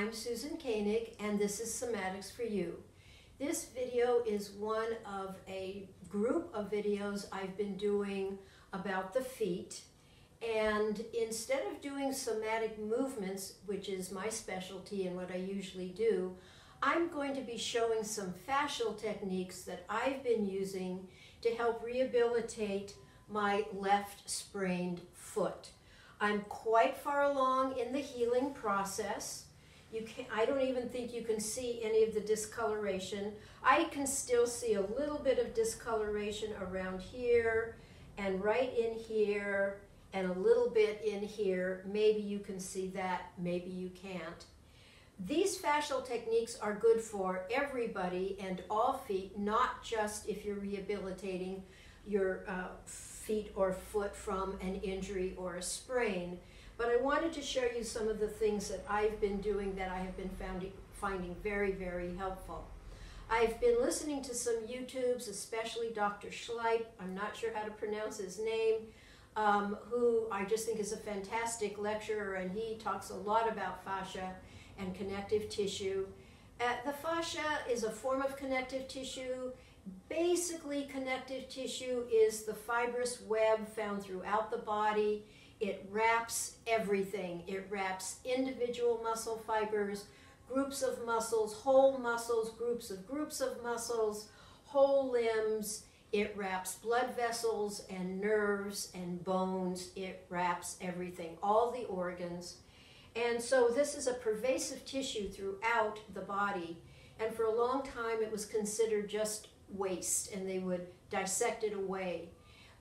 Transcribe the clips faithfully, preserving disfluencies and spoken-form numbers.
I'm Susan Koenig, and this is Somatics For You. This video is one of a group of videos I've been doing about the feet. And instead of doing somatic movements, which is my specialty and what I usually do, I'm going to be showing some fascial techniques that I've been using to help rehabilitate my left sprained foot. I'm quite far along in the healing process. You can, I don't even think you can see any of the discoloration. I can still see a little bit of discoloration around here and right in here and a little bit in here. Maybe you can see that, maybe you can't. These fascial techniques are good for everybody and all feet, not just if you're rehabilitating your uh, feet or foot from an injury or a sprain. But I wanted to show you some of the things that I've been doing that I have been found, finding very, very helpful. I've been listening to some YouTubes, especially Doctor Schleip, I'm not sure how to pronounce his name, um, who I just think is a fantastic lecturer, and he talks a lot about fascia and connective tissue. Uh, the fascia is a form of connective tissue. Basically, connective tissue is the fibrous web found throughout the body. It wraps everything. It wraps individual muscle fibers, groups of muscles, whole muscles, groups of groups of muscles, whole limbs. It wraps blood vessels and nerves and bones. It wraps everything, all the organs. And so this is a pervasive tissue throughout the body. And for a long time, it was considered just waste, and they would dissect it away.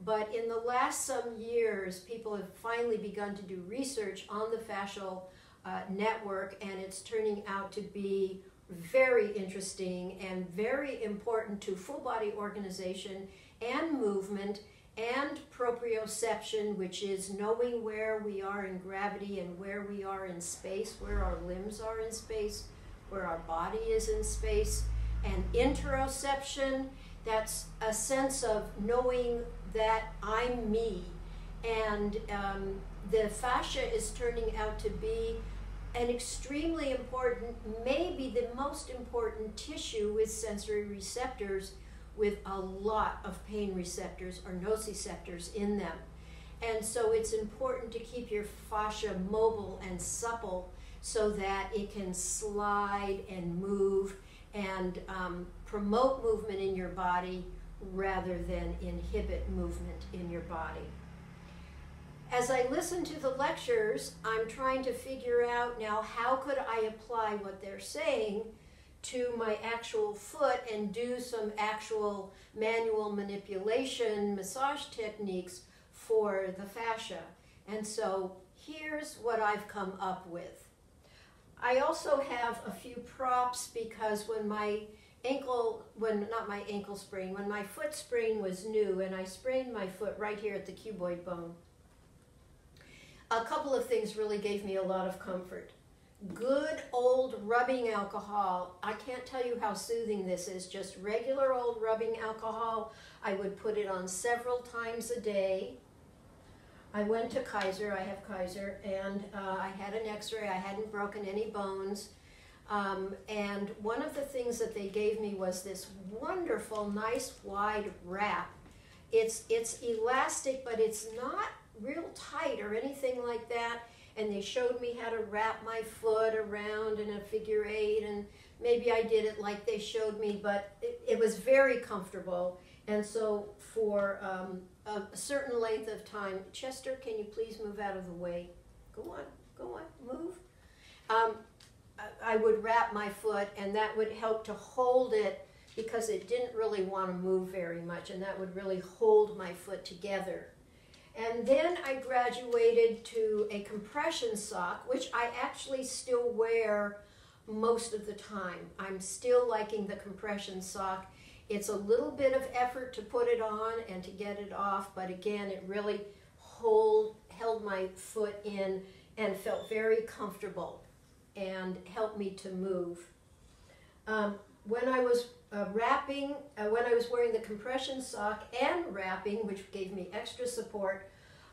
But in the last some years, people have finally begun to do research on the fascial uh, network, and it's turning out to be very interesting and very important to full body organization and movement and proprioception, which is knowing where we are in gravity and where we are in space, where our limbs are in space, where our body is in space. And interoception, that's a sense of knowing that I'm me. And um, the fascia is turning out to be an extremely important, maybe the most important tissue with sensory receptors, with a lot of pain receptors or nociceptors in them. And so it's important to keep your fascia mobile and supple so that it can slide and move and um, promote movement in your body rather than inhibit movement in your body. As I listen to the lectures, I'm trying to figure out now how could I apply what they're saying to my actual foot and do some actual manual manipulation massage techniques for the fascia. And so here's what I've come up with. I also have a few props because when my ankle, when not my ankle sprain, when my foot sprain was new and I sprained my foot right here at the cuboid bone, a couple of things really gave me a lot of comfort. Good old rubbing alcohol. I can't tell you how soothing this is, just regular old rubbing alcohol. I would put it on several times a day. I went to Kaiser, I have Kaiser, and uh, I had an x-ray, I hadn't broken any bones. Um, and one of the things that they gave me was this wonderful, nice, wide wrap. It's, it's elastic, but it's not real tight or anything like that. And they showed me how to wrap my foot around in a figure eight, and maybe I did it like they showed me, but it, it was very comfortable. And so for um, a certain length of time, Chester, can you please move out of the way? Go on, go on, move. Um, I would wrap my foot, and that would help to hold it because it didn't really want to move very much, and that would really hold my foot together. And then I graduated to a compression sock, which I actually still wear most of the time. I'm still liking the compression sock. It's a little bit of effort to put it on and to get it off, but again, it really hold, held my foot in and felt very comfortable and helped me to move. Um, when I was uh, wrapping, uh, when I was wearing the compression sock and wrapping, which gave me extra support,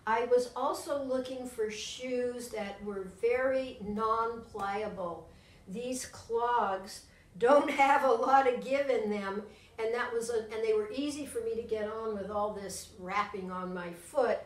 I was also looking for shoes that were very non-pliable. these clogs don't have a lot of give in them, and that was a, and they were easy for me to get on with all this wrapping on my foot,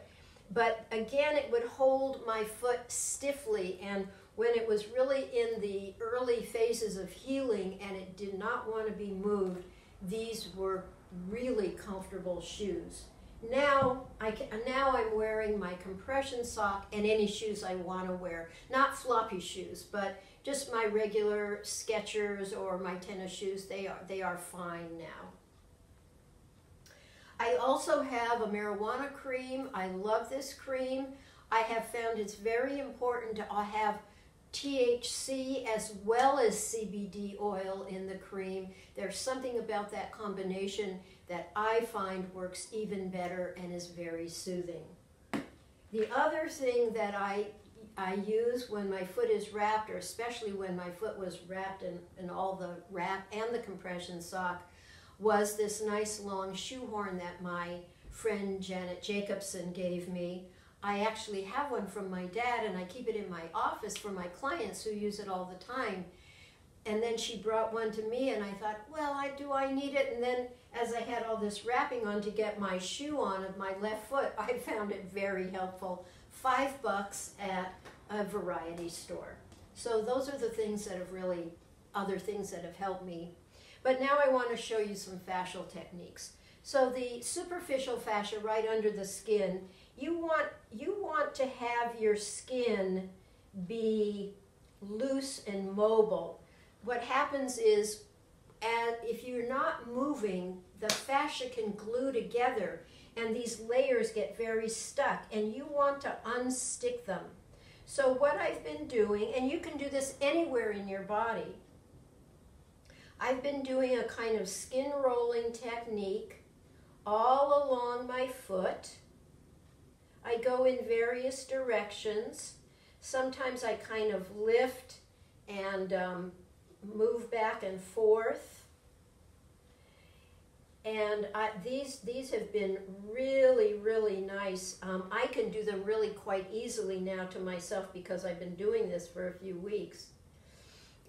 but again it would hold my foot stiffly, and when it was really in the early phases of healing and it did not want to be moved, these were really comfortable shoes. Now, I can, now I'm wearing my compression sock and any shoes I want to wear. Not floppy shoes, but just my regular Skechers or my tennis shoes. They are, they are fine now. I also have a marijuana cream. I love this cream. I have found it's very important to have T H C as well as C B D oil in the cream. There's something about that combination that I find works even better and is very soothing. The other thing that I, I use when my foot is wrapped, or especially when my foot was wrapped in, in all the wrap and the compression sock, was this nice long shoehorn that my friend Janet Jacobson gave me. I actually have one from my dad, and I keep it in my office for my clients who use it all the time. And then she brought one to me, and I thought, well, I, do I need it? And then as I had all this wrapping on to get my shoe on of my left foot, I found it very helpful. Five bucks at a variety store. So those are the things that have really, other things that have helped me. But now I want to show you some fascial techniques. So the superficial fascia right under the skin, You want, you want to have your skin be loose and mobile. What happens is, as, if you're not moving, the fascia can glue together and these layers get very stuck, and you want to unstick them. So what I've been doing, and you can do this anywhere in your body, I've been doing a kind of skin rolling technique all along my foot. I go in various directions. Sometimes I kind of lift and um, move back and forth. And I, these, these have been really, really nice. Um, I can do them really quite easily now to myself because I've been doing this for a few weeks.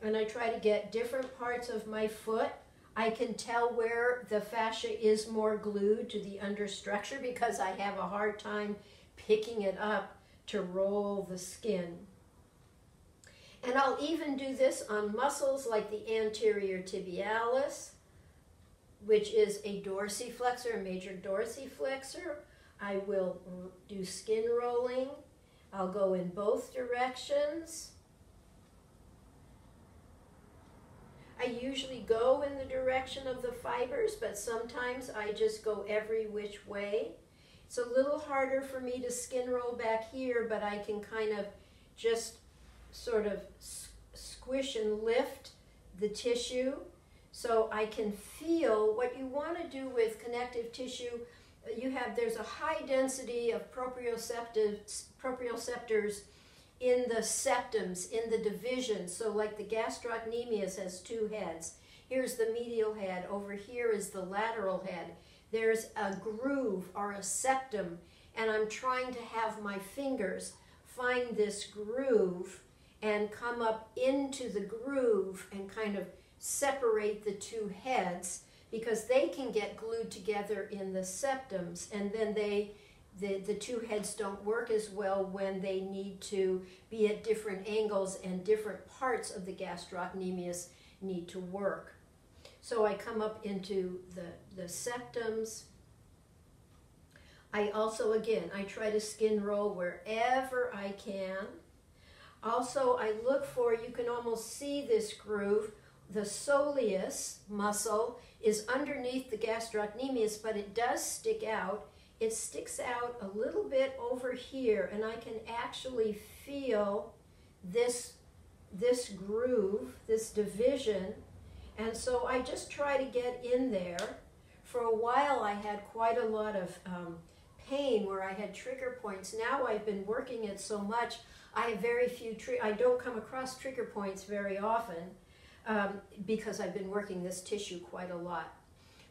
And I try to get different parts of my foot. I can tell where the fascia is more glued to the understructure because I have a hard time picking it up to roll the skin. And I'll even do this on muscles like the anterior tibialis, which is a dorsiflexor, a major dorsiflexor. I will do skin rolling. I'll go in both directions. I usually go in the direction of the fibers, but sometimes I just go every which way. It's a little harder for me to skin roll back here, but I can kind of just sort of squish and lift the tissue so I can feel what you want to do with connective tissue. You have, there's a high density of proprioceptors in the septums, in the divisions. So like the gastrocnemius has two heads. Here's the medial head, over here is the lateral head. There's a groove or a septum, and I'm trying to have my fingers find this groove and come up into the groove and kind of separate the two heads because they can get glued together in the septums, and then they The, the two heads don't work as well when they need to be at different angles, and different parts of the gastrocnemius need to work. So I come up into the, the septums. I also, again, I try to skin roll wherever I can. Also, I look for, you can almost see this groove, the soleus muscle is underneath the gastrocnemius, but it does stick out. It sticks out a little bit over here, and I can actually feel this, this groove, this division, and so I just try to get in there. For a while I had quite a lot of um, pain where I had trigger points. Now I've been working it so much, I have very few, I don't come across trigger points very often um, because I've been working this tissue quite a lot.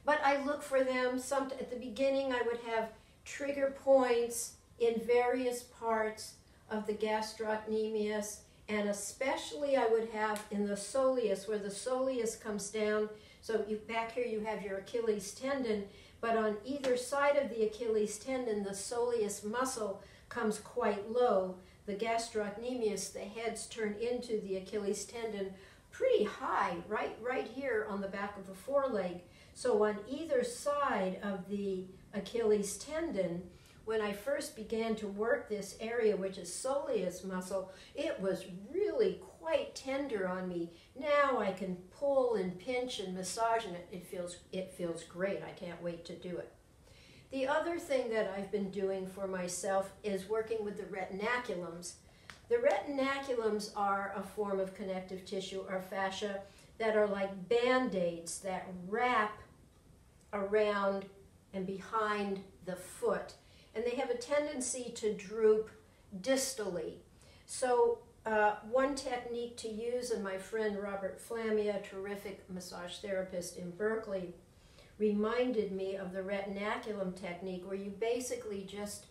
But I look for them. Some, at the beginning I would have trigger points in various parts of the gastrocnemius, And especially I would have in the soleus, where the soleus comes down. So you, back here you have your Achilles tendon, but on either side of the Achilles tendon, the soleus muscle comes quite low. The gastrocnemius, the heads turn into the Achilles tendon pretty high, right, right here on the back of the foreleg. So on either side of the Achilles tendon, when I first began to work this area, which is soleus muscle, it was really quite tender on me. Now I can pull and pinch and massage, and it, it feels, it feels great. I can't wait to do it. The other thing that I've been doing for myself is working with the retinaculums. The retinaculums are a form of connective tissue or fascia that are like band-aids that wrap around and behind the foot. And they have a tendency to droop distally. So uh, one technique to use, and my friend Robert Flammia, a terrific massage therapist in Berkeley, reminded me of the retinaculum technique, where you basically just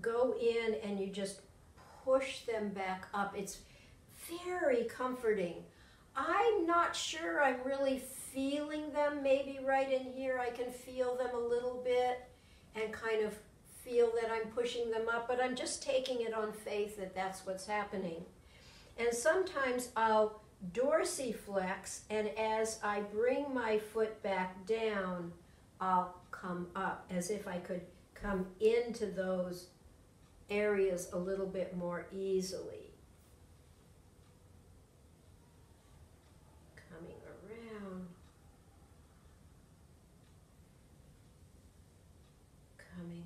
go in and you just push them back up. It's very comforting. I'm not sure I'm really feeling them. Maybe right in here I can feel them a little bit and kind of feel that I'm pushing them up, but I'm just taking it on faith that that's what's happening. And sometimes I'll dorsiflex, and as I bring my foot back down, I'll come up, as if I could come into those areas a little bit more easily. Coming around. Coming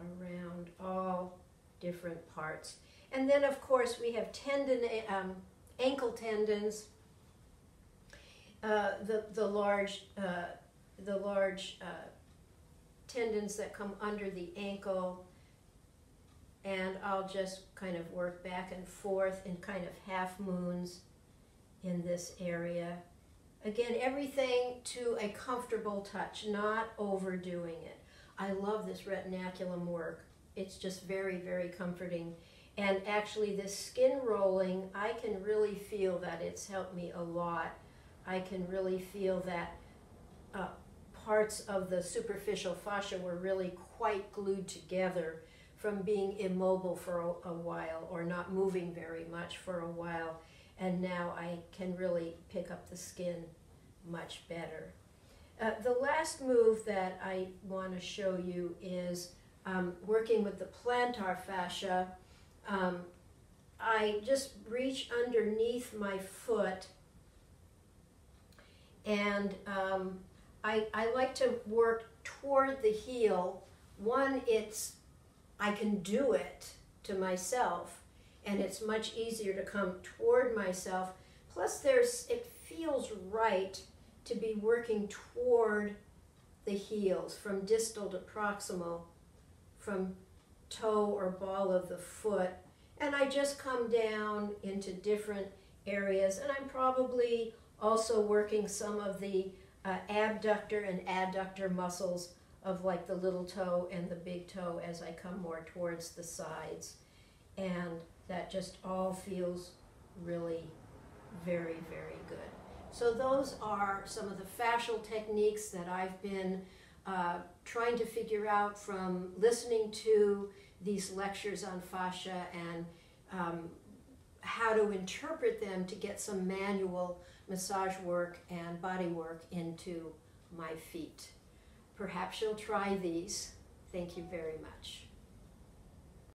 around all different parts. And then of course we have tendon, um, ankle tendons, uh, the, the large, uh, the large uh, tendons that come under the ankle, and I'll just kind of work back and forth in kind of half moons in this area. Again, everything to a comfortable touch, not overdoing it. I love this retinaculum work. It's just very, very comforting. And actually this skin rolling, I can really feel that it's helped me a lot. I can really feel that uh, parts of the superficial fascia were really quite glued together from being immobile for a, a while, or not moving very much for a while. And now I can really pick up the skin much better. Uh, the last move that I want to show you is um, working with the plantar fascia. Um, I just reach underneath my foot, and um, I, I like to work toward the heel. One, it's, I can do it to myself, and it's much easier to come toward myself. Plus there's, it feels right to be working toward the heels, from distal to proximal, from toe or ball of the foot. And I just come down into different areas, and I'm probably also working some of the uh, abductor and adductor muscles of like the little toe and the big toe as I come more towards the sides. And that just all feels really very, very good. So those are some of the fascial techniques that I've been uh, trying to figure out from listening to these lectures on fascia, and um, how to interpret them to get some manual massage work and body work into my feet. Perhaps you'll try these. Thank you very much.